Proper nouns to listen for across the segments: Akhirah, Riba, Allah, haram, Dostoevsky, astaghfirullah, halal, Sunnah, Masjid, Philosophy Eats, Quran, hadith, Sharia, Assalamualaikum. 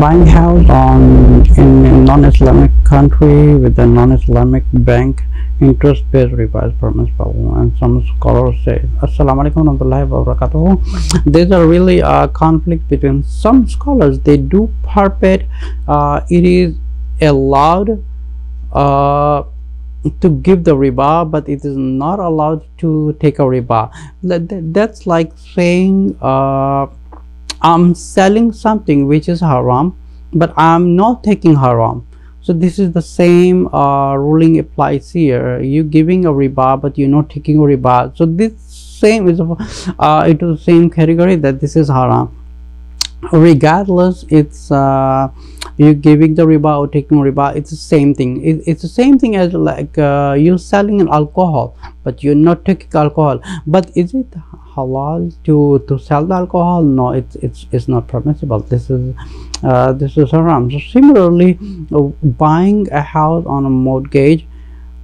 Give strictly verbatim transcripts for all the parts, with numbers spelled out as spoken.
Buying house on in a non-Islamic country with a non-Islamic bank, interest-based riba is permissible, and some scholars say. Assalamualaikum warahmatullahi wabarakatuh. There's a really uh, conflict between some scholars. They do purport uh, it is allowed uh, to give the riba, but it is not allowed to take a riba. That's like saying uh, I'm selling something which is haram, but I'm not taking haram. So this is the same uh, ruling applies here. You're giving a riba, but you're not taking a riba. So this same is uh, it is the same category that this is haram. Regardless, it's uh, you giving the riba or taking riba, it's the same thing. It, it's the same thing as like uh, you're selling an alcohol, but you're not taking alcohol. But is it halal to to sell the alcohol? No, it's it's it's not permissible. This is uh, this is haram. So similarly, uh, buying a house on a mortgage,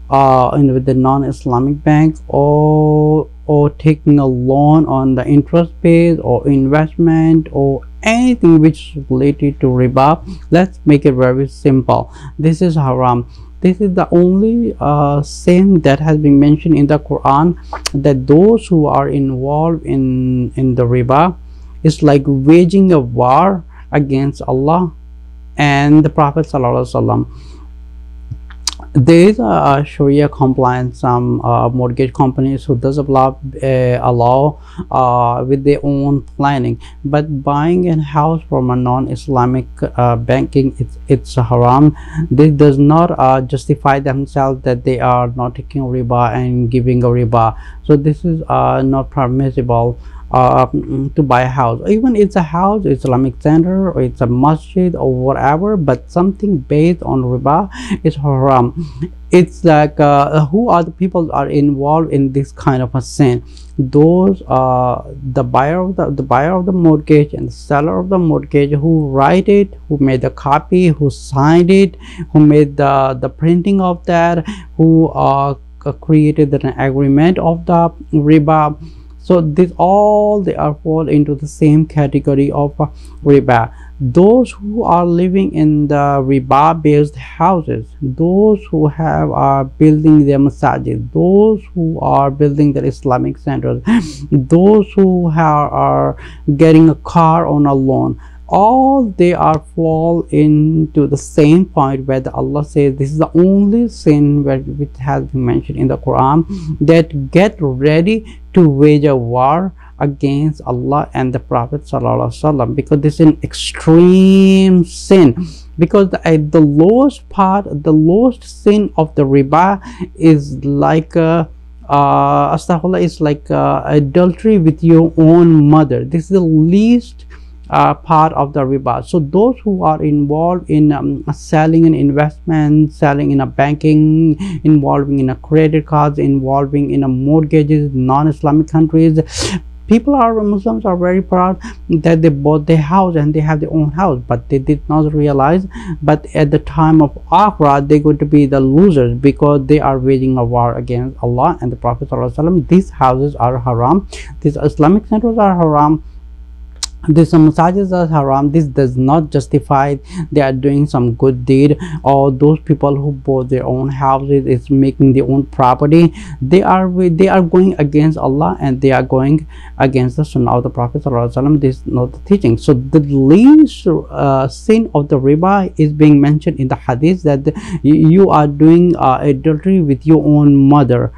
uh, in with the non-Islamic bank, or or taking a loan on the interest base or investment or anything which is related to riba, let's make it very simple. This is haram. This is the only uh, sin that has been mentioned in the Quran, that those who are involved in in the riba is like waging a war against Allah and the Prophet sallallahu alaihi wasallam. There is a Sharia compliance. Some uh, mortgage companies who does allow uh, allow uh, with their own planning, but buying a house from a non-Islamic uh, banking, it's it's haram. This does not uh, justify themselves that they are not taking riba and giving a riba. So this is uh, not permissible uh to buy a house. Even it's a house, Islamic center, or it's a masjid or whatever, but something based on riba is haram. It's like uh, who are the people are involved in this kind of a sin? Those uh the buyer of the, the buyer of the mortgage and the seller of the mortgage, who write it, who made the copy, who signed it, who made the the printing of that, who uh created an agreement of the riba. So this all, they are fall into the same category of uh, riba. Those who are living in the riba based houses, those who have are building their masajid, those who are building their Islamic centers, those who have, are getting a car on a loan, all they are fall into the same point where the Allah says this is the only sin where, which has been mentioned in the Quran, that get ready to wage a war against Allah and the Prophet sallallahu alaihi wasallam, because this is an extreme sin. Because the, uh, the lowest part, the lowest sin of the riba is like a uh, astaghfirullah, is like uh, adultery with your own mother. This is the least Uh, part of the riba. So those who are involved in um, selling an investment, selling in a banking, involving in a credit cards, involving in a mortgages, non-Islamic countries, people are Muslims are very proud that they bought their house and they have their own house, but they did not realize, but at the time of Akhirah they're going to be the losers, because they are waging a war against Allah and the Prophet sallallahu alaihi wasallam. These houses are haram, these Islamic centers are haram, these massages are haram. This does not justify they are doing some good deed, or those people who bought their own houses is making their own property. They are they are going against Allah and they are going against the Sunnah of the Prophet sallallahu alaihi wasallam. This is not the teaching. So the least uh, sin of the riba is being mentioned in the hadith, that the, you are doing uh, adultery with your own mother.